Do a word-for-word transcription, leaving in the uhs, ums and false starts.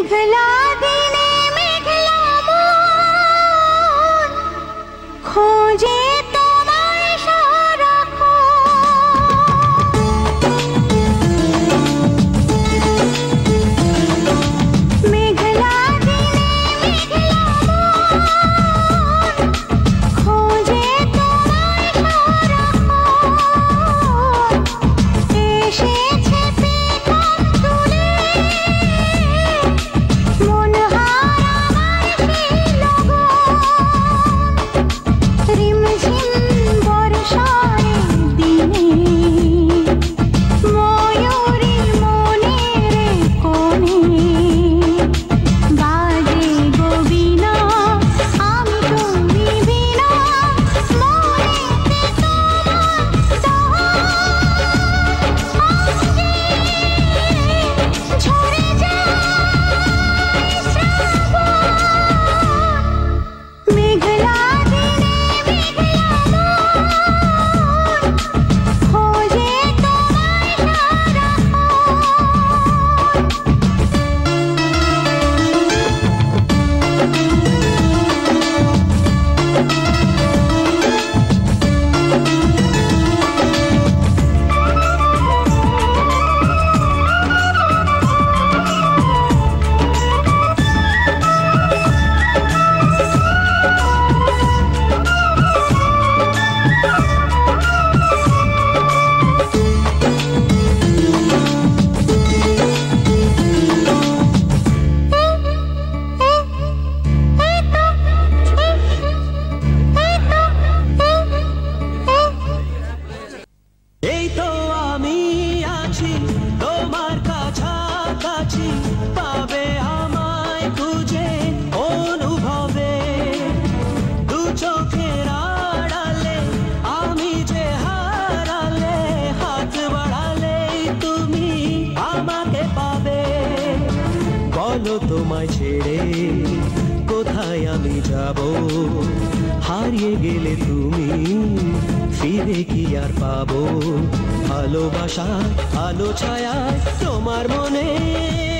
मेघला दिने मेघला मोन खोजे हारिए गेले फिरे कि आर पाबो भालोबाशा आलो छाया तोमार मोने।